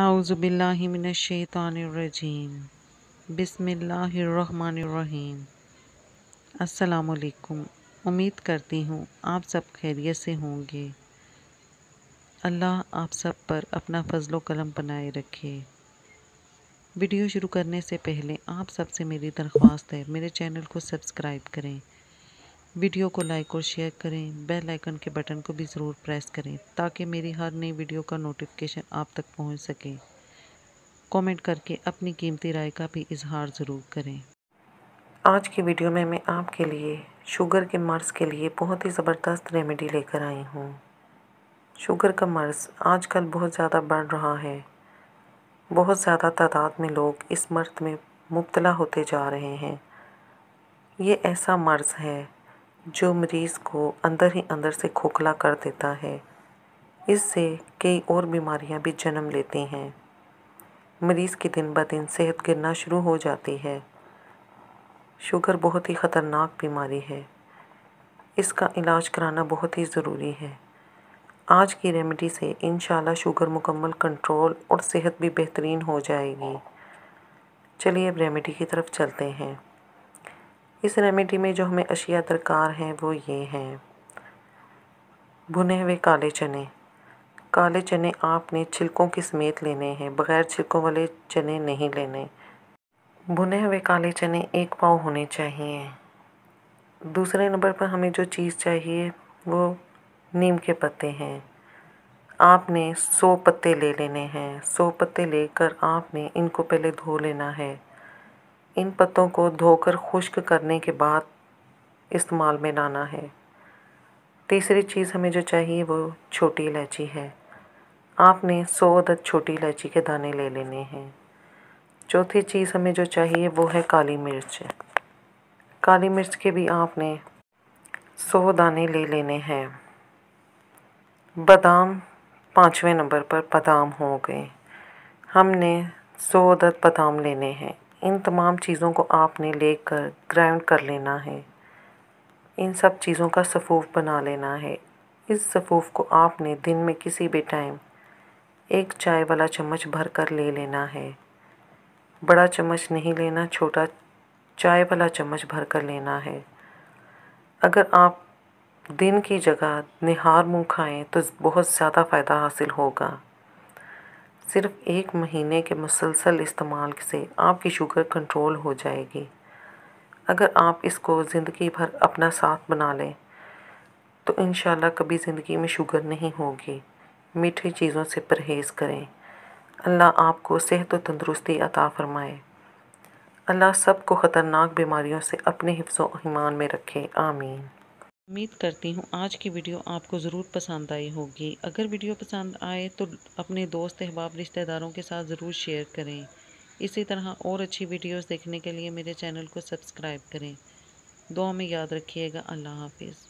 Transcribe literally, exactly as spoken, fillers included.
आऊज़ुबिल्लाहि मिनश्शैतानिर्रजीम। बिस्मिल्लाहिर्रहमानिर्रहीम। अस्सलामुअलैकुम। उम्मीद करती हूँ आप सब खैरियत से होंगे। अल्लाह आप सब पर अपना फजलो करम बनाए रखे। वीडियो शुरू करने से पहले आप सब से मेरी दरख्वास्त है, मेरे चैनल को सब्सक्राइब करें, वीडियो को लाइक और शेयर करें, बेल आइकन के बटन को भी ज़रूर प्रेस करें ताकि मेरी हर नई वीडियो का नोटिफिकेशन आप तक पहुंच सके। कमेंट करके अपनी कीमती राय का भी इजहार ज़रूर करें। आज की वीडियो में मैं आपके लिए शुगर के मर्ज़ के लिए बहुत ही ज़बरदस्त रेमेडी लेकर आई हूँ। शुगर का मर्ज़ आजकल बहुत ज़्यादा बढ़ रहा है, बहुत ज़्यादा तादाद में लोग इस मर्ज़ में मुब्तला होते जा रहे हैं। ये ऐसा मर्ज़ है जो मरीज़ को अंदर ही अंदर से खोखला कर देता है। इससे कई और बीमारियां भी जन्म लेती हैं। मरीज़ की दिन ब दिन सेहत गिरना शुरू हो जाती है। शुगर बहुत ही ख़तरनाक बीमारी है, इसका इलाज कराना बहुत ही ज़रूरी है। आज की रेमेडी से इंशाल्लाह शुगर मुकम्मल कंट्रोल और सेहत भी बेहतरीन हो जाएगी। चलिए अब रेमेडी की तरफ चलते हैं। इस रेमेडी में जो हमें अशिया दरकार हैं वो ये हैं। भुने हुए काले चने, काले चने आपने छिलकों के समेत लेने हैं, बग़ैर छिलकों वाले चने नहीं लेने। भुने हुए काले चने एक पाव होने चाहिए। दूसरे नंबर पर हमें जो चीज़ चाहिए वो नीम के पत्ते हैं। आपने सौ पत्ते ले लेने हैं। सौ पत्ते लेकर आपने इनको पहले धो लेना है। इन पत्तों को धोकर खुश्क करने के बाद इस्तेमाल में लाना है। तीसरी चीज़ हमें जो चाहिए वो छोटी इलायची है। आपने सौ अदद छोटी इलायची के दाने ले लेने हैं। चौथी चीज़ हमें जो चाहिए वो है काली मिर्च। काली मिर्च के भी आपने सौ दाने ले लेने हैं। बादाम, पाँचवें नंबर पर बादाम हो गए, हमने सौ अदद बादाम लेने हैं। इन तमाम चीज़ों को आपने लेकर ग्राइंड कर लेना है। इन सब चीज़ों का सफ़ूफ़ बना लेना है। इस सफ़ूफ़ को आपने दिन में किसी भी टाइम एक चाय वाला चम्मच भर कर ले लेना है। बड़ा चम्मच नहीं लेना, छोटा चाय वाला चम्मच भर कर लेना है। अगर आप दिन की जगह निहार मुँह खाएँ तो बहुत ज़्यादा फ़ायदा हासिल होगा। सिर्फ एक महीने के मुसलसल इस्तेमाल से आपकी शुगर कंट्रोल हो जाएगी। अगर आप इसको ज़िंदगी भर अपना साथ बना लें तो इंशाल्लाह कभी ज़िंदगी में शुगर नहीं होगी। मीठी चीज़ों से परहेज़ करें। अल्लाह आपको सेहत और तंदुरुस्ती अता फ़रमाए। अल्लाह सब को ख़तरनाक बीमारियों से अपने हिफ्ज़ो ईमान में रखे। आमीन। उम्मीद करती हूँ आज की वीडियो आपको ज़रूर पसंद आई होगी। अगर वीडियो पसंद आए तो अपने दोस्त, अहबाब, रिश्तेदारों के साथ ज़रूर शेयर करें। इसी तरह और अच्छी वीडियोस देखने के लिए मेरे चैनल को सब्सक्राइब करें। दुआ में याद रखिएगा। अल्लाह हाफिज़।